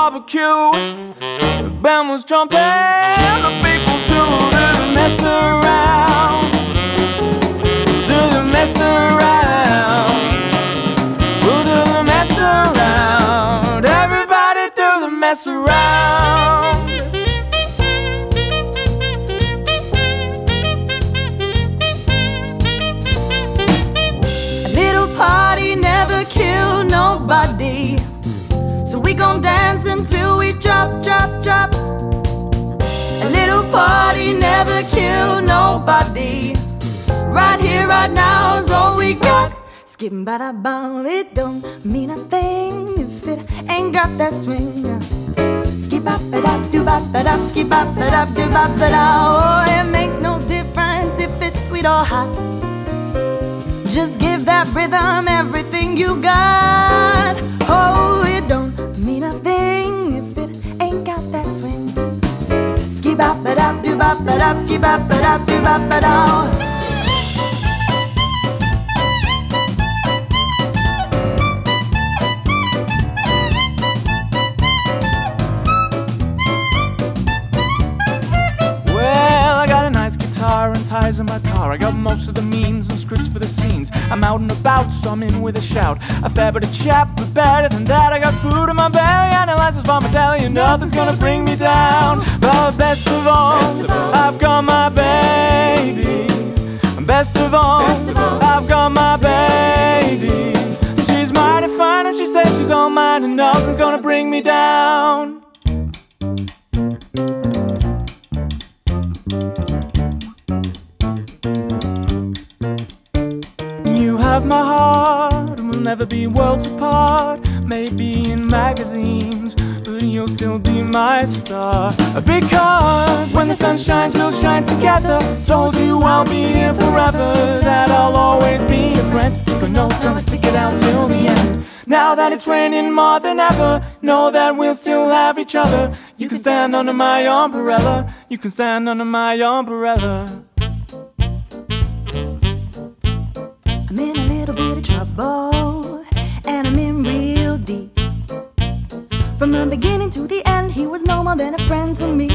barbecue. The band was jumping, the people too. Do they mess around? Do they mess around? We'll do the mess around. Everybody do the mess around. A little party never killed nobody. We gon' dance until we drop, drop, drop. A little party never kill nobody. Right here, right now is all we got. Skipping by the ball, it don't mean a thing if it ain't got that swing. Skip up, it up, do bop, it up, skip up, it up, do bop, it up. Oh, it makes no difference if it's sweet or hot. Just give that rhythm everything you got. Oh, it don't mean a thing if it ain't got that swing. Ski bop it up, do bop it up, ski bop it up, do bop it up. And ties in my car, I got most of the means and scripts for the scenes. I'm out and about, so I'm in with a shout. A fair bit of chat, but better than that, I got food in my belly and a license for my telly. Nothing's gonna bring me down. But best of all, I've got my baby. Best of all, I've got my baby. She's mighty fine and she says she's all mine, and nothing's gonna bring me down. Have my heart, and we'll never be worlds apart. Maybe in magazines, but you'll still be my star. Because when the sun shines, we'll shine together. Told you I'll be here forever, that I'll always be a friend. Took a note, gonna stick it out till the end. Now that it's raining more than ever, know that we'll still have each other. You can stand under my umbrella. You can stand under my umbrella. I'm in a little bit of trouble, and I'm in real deep. From the beginning to the end, he was no more than a friend to me.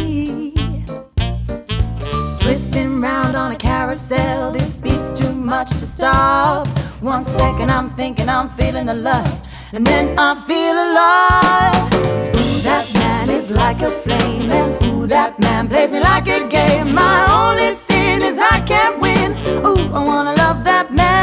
Twisting round on a carousel, this beats too much to stop. One second I'm thinking I'm feeling the lust, and then I feel alive. Ooh, that man is like a flame, and ooh, that man plays me like a game. My only sin is I can't win. Ooh, I wanna love that man.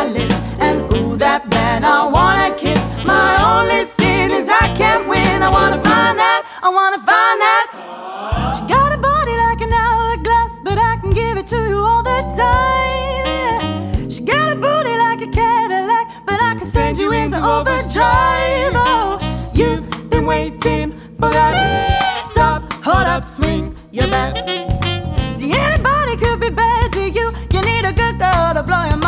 My lips, and ooh, that man I wanna kiss. My only sin is I can't win. I wanna find that, I wanna find that. She got a body like an hourglass, but I can give it to you all the time. She got a booty like a Cadillac, but I can send you into overdrive. Oh, you've been waiting for that. Stop, hold up, swing your bat. See, anybody could be bad to you. You need a good girl to blow your mind.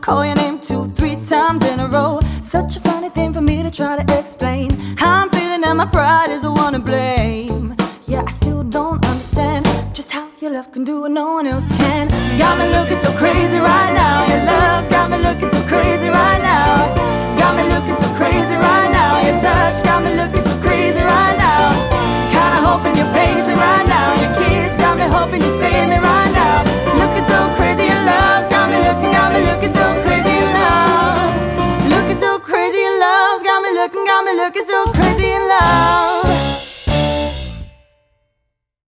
Call your name 2, 3 times in a row. Such a funny thing for me to try to explain. How I'm feeling and my pride is the one to blame. Yeah, I still don't understand just how your love can do what no one else can. Got me looking so crazy right now. Your love's got me looking so crazy right now. Got me looking so crazy right now. Your touch got me looking so crazy right now. Kinda hoping you page me right now. Your kiss got me hoping you save me right now. Looking so crazy, your love's got me looking, got me looking so crazy in love. Looking so crazy in love's got me looking so crazy in love.